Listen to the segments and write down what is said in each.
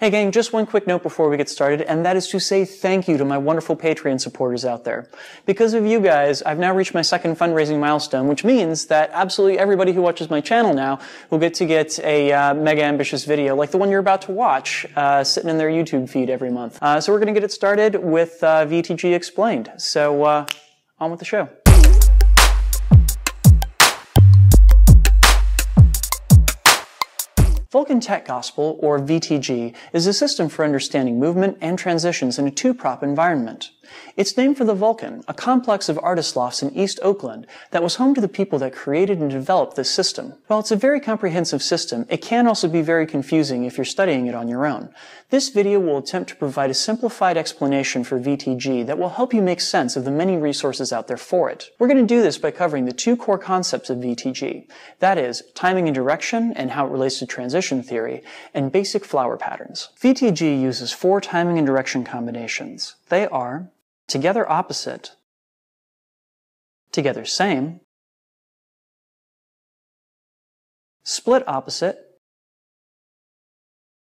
Hey gang, just one quick note before we get started, and that is to say thank you to my wonderful Patreon supporters out there. Because of you guys, I've now reached my second fundraising milestone, which means that absolutely everybody who watches my channel now will get to get a mega ambitious video like the one you're about to watch sitting in their YouTube feed every month. So we're going to get it started with VTG Explained. So on with the show. Vulcan Tech Gospel, or VTG, is a system for understanding movement and transitions in a two-prop environment. It's named for the Vulcan, a complex of artist lofts in East Oakland that was home to the people that created and developed this system. While it's a very comprehensive system, it can also be very confusing if you're studying it on your own. This video will attempt to provide a simplified explanation for VTG that will help you make sense of the many resources out there for it. We're going to do this by covering the two core concepts of VTG, that is, timing and direction and how it relates to transition theory, and basic flower patterns. VTG uses four timing and direction combinations. They are together opposite, together same, split opposite,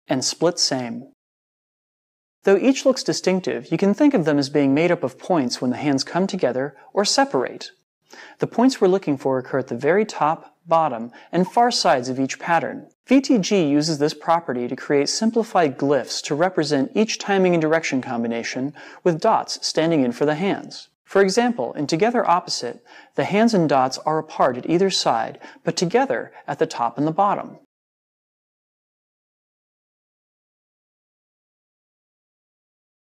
and split same. Though each looks distinctive, you can think of them as being made up of points when the hands come together or separate. The points we're looking for occur at the very top, bottom, and far sides of each pattern. VTG uses this property to create simplified glyphs to represent each timing and direction combination, with dots standing in for the hands. For example, in together opposite, the hands and dots are apart at either side, but together at the top and the bottom.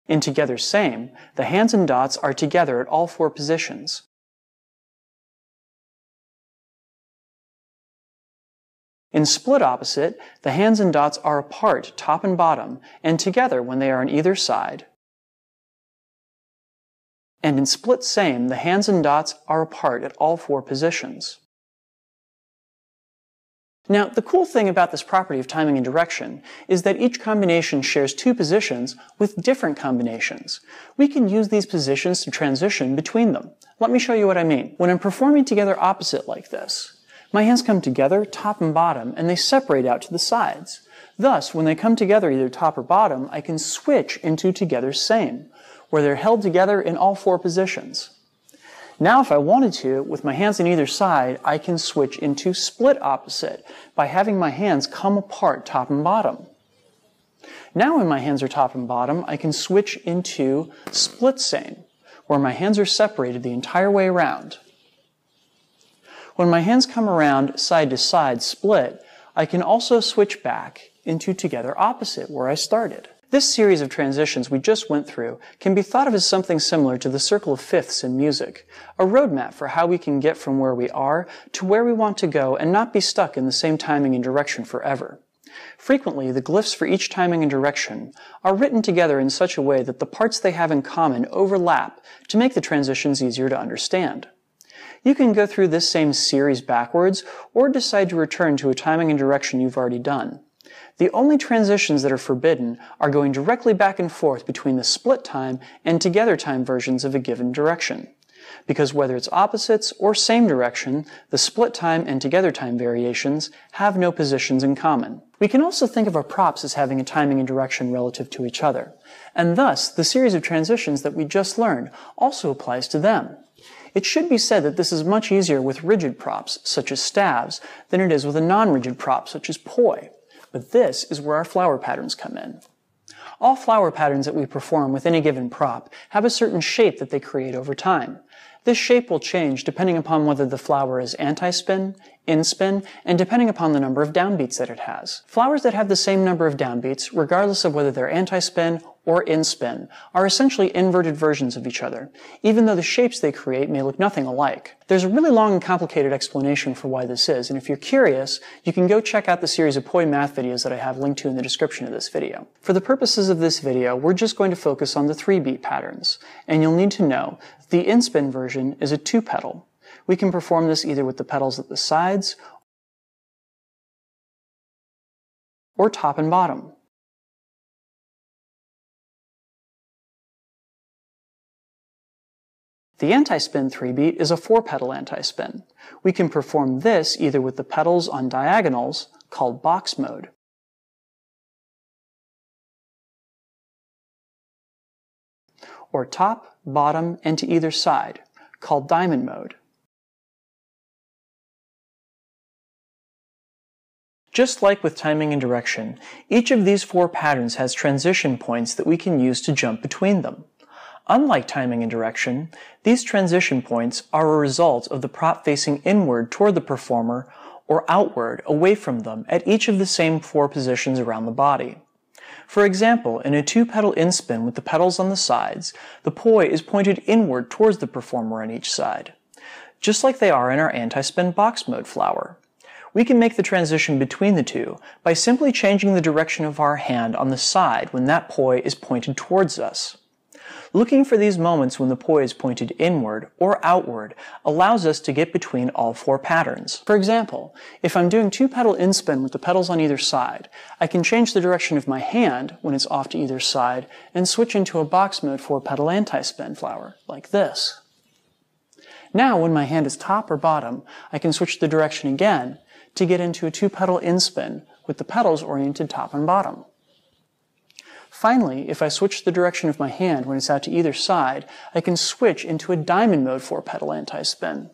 In together same, the hands and dots are together at all four positions. In split opposite, the hands and dots are apart, top and bottom, and together when they are on either side. And in split same, the hands and dots are apart at all four positions. Now, the cool thing about this property of timing and direction is that each combination shares two positions with different combinations. We can use these positions to transition between them. Let me show you what I mean. When I'm performing together opposite like this, my hands come together, top and bottom, and they separate out to the sides. Thus, when they come together either top or bottom, I can switch into together same, where they're held together in all four positions. Now if I wanted to, with my hands on either side, I can switch into split opposite by having my hands come apart top and bottom. Now when my hands are top and bottom, I can switch into split same, where my hands are separated the entire way around. When my hands come around side to side split, I can also switch back into together opposite where I started. This series of transitions we just went through can be thought of as something similar to the circle of fifths in music, a roadmap for how we can get from where we are to where we want to go and not be stuck in the same timing and direction forever. Frequently, the glyphs for each timing and direction are written together in such a way that the parts they have in common overlap to make the transitions easier to understand. You can go through this same series backwards, or decide to return to a timing and direction you've already done. The only transitions that are forbidden are going directly back and forth between the split time and together time versions of a given direction. Because whether it's opposites or same direction, the split time and together time variations have no positions in common. We can also think of our props as having a timing and direction relative to each other, and thus the series of transitions that we just learned also applies to them. It should be said that this is much easier with rigid props, such as staves, than it is with a non-rigid prop, such as poi. But this is where our flower patterns come in. All flower patterns that we perform with any given prop have a certain shape that they create over time. This shape will change depending upon whether the flower is anti-spin, in-spin, and depending upon the number of downbeats that it has. Flowers that have the same number of downbeats, regardless of whether they're anti-spin or in-spin, are essentially inverted versions of each other, even though the shapes they create may look nothing alike. There's a really long and complicated explanation for why this is, and if you're curious, you can go check out the series of poi math videos that I have linked to in the description of this video. For the purposes of this video, we're just going to focus on the 3-beat patterns, and you'll need to know the in-spin version is a 2-pedal. We can perform this either with the pedals at the sides or top and bottom. The anti-spin 3-beat is a 4-pedal anti-spin. We can perform this either with the pedals on diagonals, called box mode, or top, bottom, and to either side, called diamond mode. Just like with timing and direction, each of these four patterns has transition points that we can use to jump between them. Unlike timing and direction, these transition points are a result of the prop facing inward toward the performer or outward away from them at each of the same four positions around the body. For example, in a two-pedal inspin with the pedals on the sides, the poi is pointed inward towards the performer on each side, just like they are in our anti-spin box mode flower. We can make the transition between the two by simply changing the direction of our hand on the side when that poi is pointed towards us. Looking for these moments when the poi is pointed inward or outward allows us to get between all four patterns. For example, if I'm doing two-pedal inspin with the pedals on either side, I can change the direction of my hand when it's off to either side and switch into a box mode four-pedal anti-spin flower, like this. Now, when my hand is top or bottom, I can switch the direction again to get into a two-pedal inspin with the pedals oriented top and bottom. Finally, if I switch the direction of my hand when it's out to either side, I can switch into a diamond mode four-pedal anti-spin.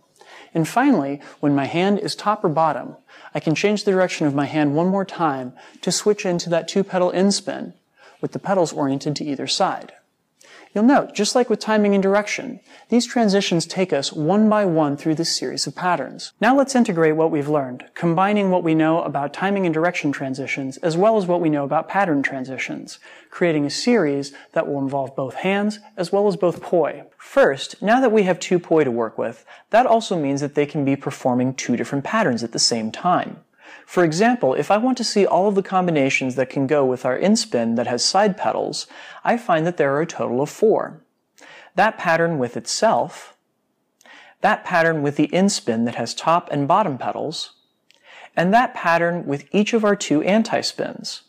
And finally, when my hand is top or bottom, I can change the direction of my hand one more time to switch into that two-pedal inspin with the pedals oriented to either side. You'll note, just like with timing and direction, these transitions take us one by one through this series of patterns. Now let's integrate what we've learned, combining what we know about timing and direction transitions as well as what we know about pattern transitions, creating a series that will involve both hands as well as both poi. First, now that we have two poi to work with, that also means that they can be performing two different patterns at the same time. For example, if I want to see all of the combinations that can go with our inspin that has side pedals, I find that there are a total of four. That pattern with itself, that pattern with the inspin that has top and bottom pedals, and that pattern with each of our two anti-spins.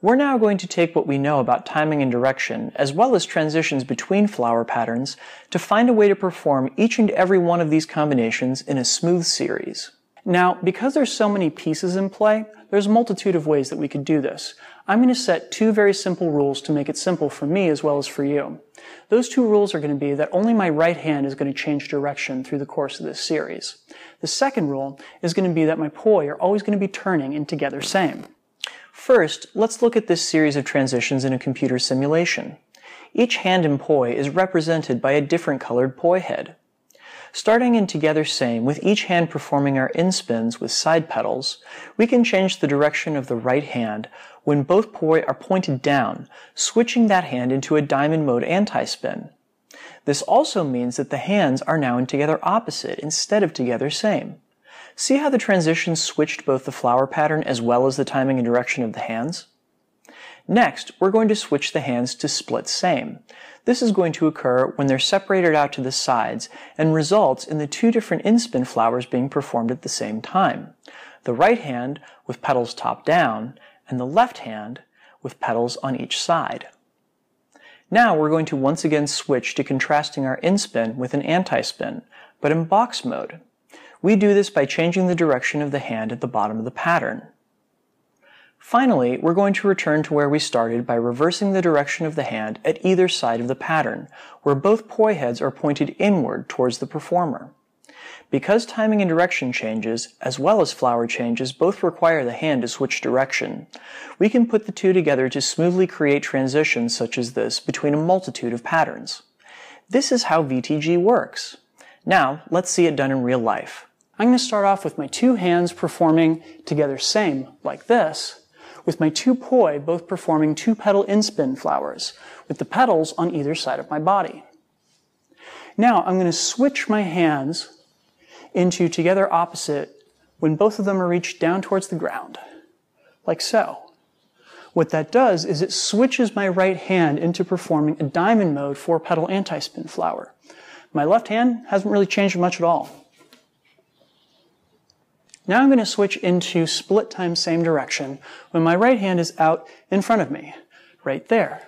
We're now going to take what we know about timing and direction, as well as transitions between flower patterns, to find a way to perform each and every one of these combinations in a smooth series. Now, because there's so many pieces in play, there's a multitude of ways that we could do this. I'm going to set two very simple rules to make it simple for me as well as for you. Those two rules are going to be that only my right hand is going to change direction through the course of this series. The second rule is going to be that my poi are always going to be turning in together same. First, let's look at this series of transitions in a computer simulation. Each hand and poi is represented by a different colored poi head. Starting in together same, with each hand performing our inspins with side pedals, we can change the direction of the right hand when both poi are pointed down, switching that hand into a diamond mode anti-spin. This also means that the hands are now in together opposite instead of together same. See how the transition switched both the flower pattern as well as the timing and direction of the hands? Next, we're going to switch the hands to split same. This is going to occur when they're separated out to the sides and results in the two different inspin flowers being performed at the same time. The right hand with petals top down and the left hand with petals on each side. Now we're going to once again switch to contrasting our inspin with an anti-spin, but in box mode. We do this by changing the direction of the hand at the bottom of the pattern. Finally, we're going to return to where we started by reversing the direction of the hand at either side of the pattern, where both poi heads are pointed inward towards the performer. Because timing and direction changes, as well as flower changes, both require the hand to switch direction, we can put the two together to smoothly create transitions such as this between a multitude of patterns. This is how VTG works. Now, let's see it done in real life. I'm going to start off with my two hands performing together same, like this, with my two poi both performing two-pedal inspin flowers, with the pedals on either side of my body. Now I'm going to switch my hands into together opposite when both of them are reached down towards the ground, like so. What that does is it switches my right hand into performing a diamond mode four-pedal anti-spin flower. My left hand hasn't really changed much at all. Now I'm going to switch into split time same direction when my right hand is out in front of me, right there.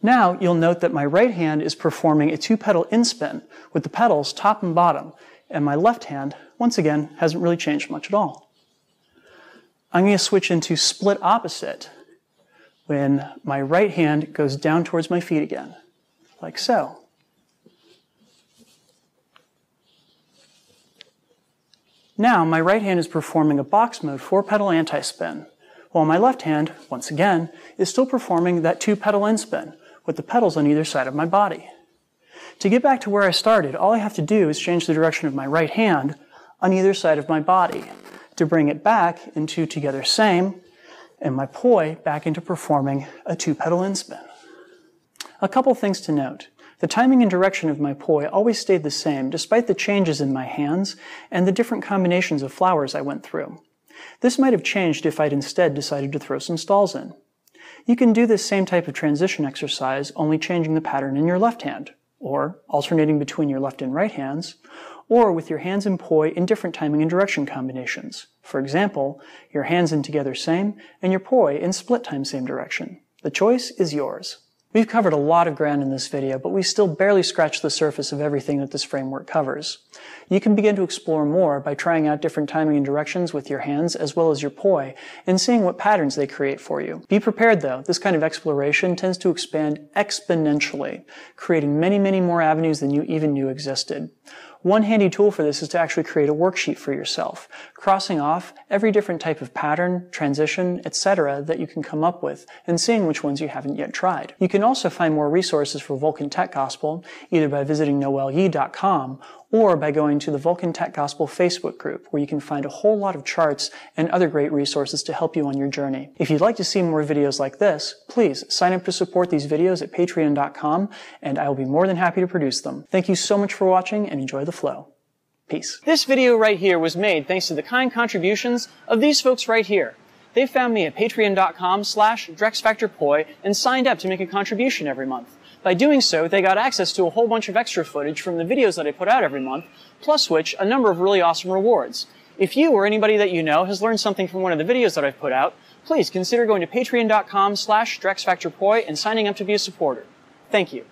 Now you'll note that my right hand is performing a two-pedal inspin with the pedals top and bottom, and my left hand, once again, hasn't really changed much at all. I'm going to switch into split opposite when my right hand goes down towards my feet again, like so. Now my right hand is performing a box mode 4-pedal anti-spin, while my left hand, once again, is still performing that 2-pedal in spin, with the pedals on either side of my body. To get back to where I started, all I have to do is change the direction of my right hand on either side of my body, to bring it back into together same, and my poi back into performing a 2-pedal in spin. A couple things to note. The timing and direction of my poi always stayed the same despite the changes in my hands and the different combinations of flowers I went through. This might have changed if I'd instead decided to throw some stalls in. You can do this same type of transition exercise, only changing the pattern in your left hand, or alternating between your left and right hands, or with your hands in poi in different timing and direction combinations. For example, your hands in together same and your poi in split time same direction. The choice is yours. We've covered a lot of ground in this video, but we still barely scratched the surface of everything that this framework covers. You can begin to explore more by trying out different timing and directions with your hands as well as your poi, and seeing what patterns they create for you. Be prepared though, this kind of exploration tends to expand exponentially, creating many, many more avenues than you even knew existed. One handy tool for this is to actually create a worksheet for yourself, crossing off every different type of pattern, transition, etc. that you can come up with, and seeing which ones you haven't yet tried. You can also find more resources for Vulcan Tech Gospel, either by visiting noelyee.weebly.com or by going to the Vulcan Tech Gospel Facebook group, where you can find a whole lot of charts and other great resources to help you on your journey. If you'd like to see more videos like this, please sign up to support these videos at patreon.com, and I will be more than happy to produce them. Thank you so much for watching, and enjoy the flow. Peace. This video right here was made thanks to the kind contributions of these folks right here. They found me at patreon.com/DrexFactor Poi and signed up to make a contribution every month. By doing so, they got access to a whole bunch of extra footage from the videos that I put out every month, plus which, a number of really awesome rewards. If you or anybody that you know has learned something from one of the videos that I've put out, please consider going to patreon.com/DrexFactor Poi and signing up to be a supporter. Thank you.